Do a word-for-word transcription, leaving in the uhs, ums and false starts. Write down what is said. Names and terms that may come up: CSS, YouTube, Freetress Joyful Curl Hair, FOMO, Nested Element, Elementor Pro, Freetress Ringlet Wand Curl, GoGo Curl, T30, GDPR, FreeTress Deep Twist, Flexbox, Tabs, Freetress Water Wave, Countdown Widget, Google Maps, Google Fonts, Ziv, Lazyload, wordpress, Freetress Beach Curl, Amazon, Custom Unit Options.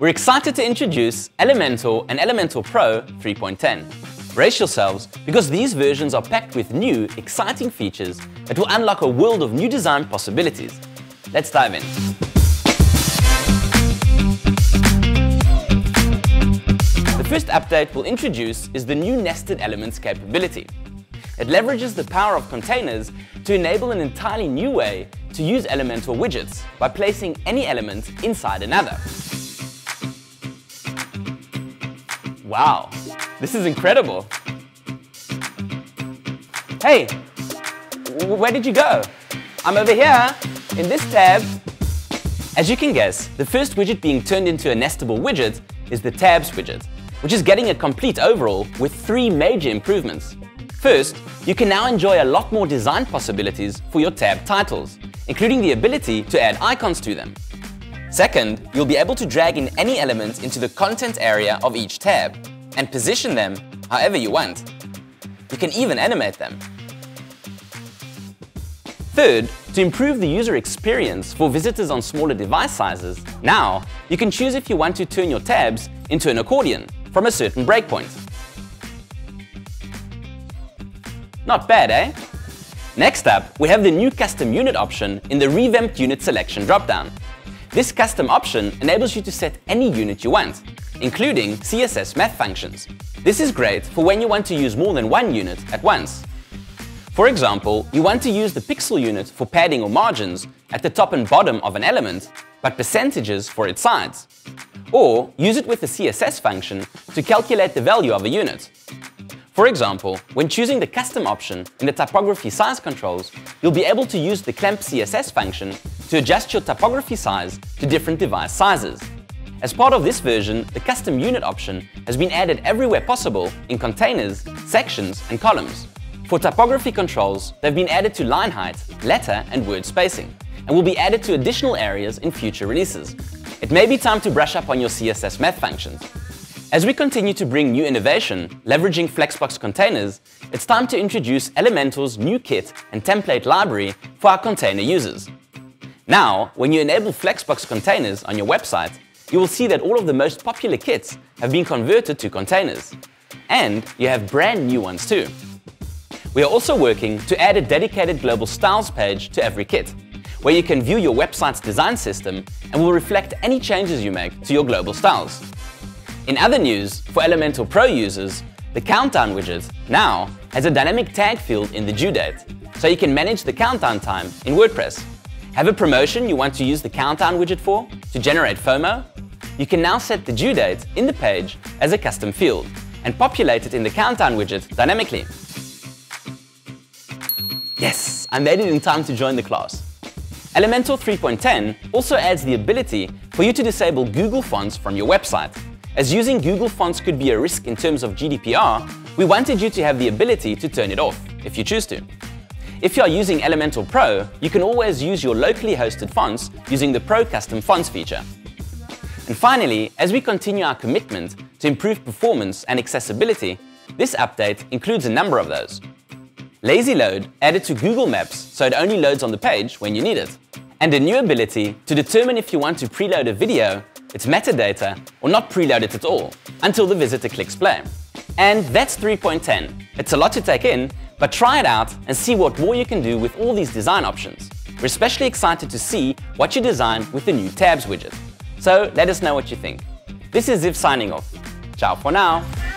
We're excited to introduce Elementor and Elementor Pro three point ten. Brace yourselves, because these versions are packed with new, exciting features that will unlock a world of new design possibilities. Let's dive in. The first update we'll introduce is the new Nested Elements capability. It leverages the power of containers to enable an entirely new way to use Elementor widgets by placing any element inside another. Wow, this is incredible. Hey, where did you go? I'm over here, in this tab. As you can guess, the first widget being turned into a nestable widget is the Tabs widget, which is getting a complete overhaul with three major improvements. First, you can now enjoy a lot more design possibilities for your tab titles, including the ability to add icons to them. Second, you'll be able to drag in any element into the content area of each tab and position them however you want. You can even animate them. Third, to improve the user experience for visitors on smaller device sizes, now you can choose if you want to turn your tabs into an accordion from a certain breakpoint. Not bad, eh? Next up, we have the new Custom Unit option in the revamped Unit Selection dropdown. This custom option enables you to set any unit you want, including C S S math functions. This is great for when you want to use more than one unit at once. For example, you want to use the pixel unit for padding or margins at the top and bottom of an element, but percentages for its sides. Or use it with the C S S function to calculate the value of a unit. For example, when choosing the custom option in the typography size controls, you'll be able to use the clamp C S S function to adjust your typography size to different device sizes. As part of this version, the custom unit option has been added everywhere possible in containers, sections, and columns. For typography controls, they've been added to line height, letter, and word spacing, and will be added to additional areas in future releases. It may be time to brush up on your C S S math functions. As we continue to bring new innovation, leveraging Flexbox containers, it's time to introduce Elementor's new kit and template library for our container users. Now, when you enable Flexbox containers on your website, you will see that all of the most popular kits have been converted to containers. And you have brand new ones too. We are also working to add a dedicated global styles page to every kit, where you can view your website's design system and will reflect any changes you make to your global styles. In other news, for Elementor Pro users, the Countdown widget now has a dynamic tag field in the due date, so you can manage the countdown time in WordPress. Have a promotion you want to use the countdown widget for to generate FOMO? You can now set the due date in the page as a custom field and populate it in the countdown widget dynamically. Yes, I made it in time to join the class. Elementor three point ten also adds the ability for you to disable Google Fonts from your website. As using Google Fonts could be a risk in terms of G D P R, we wanted you to have the ability to turn it off if you choose to. If you are using Elementor Pro, you can always use your locally hosted fonts using the Pro Custom Fonts feature. And finally, as we continue our commitment to improve performance and accessibility, this update includes a number of those. Lazyload added to Google Maps so it only loads on the page when you need it. And a new ability to determine if you want to preload a video, its metadata, or not preload it at all until the visitor clicks play. And that's three point ten. It's a lot to take in, but try it out and see what more you can do with all these design options. We're especially excited to see what you design with the new Tabs widget. So let us know what you think. This is Ziv signing off. Ciao for now.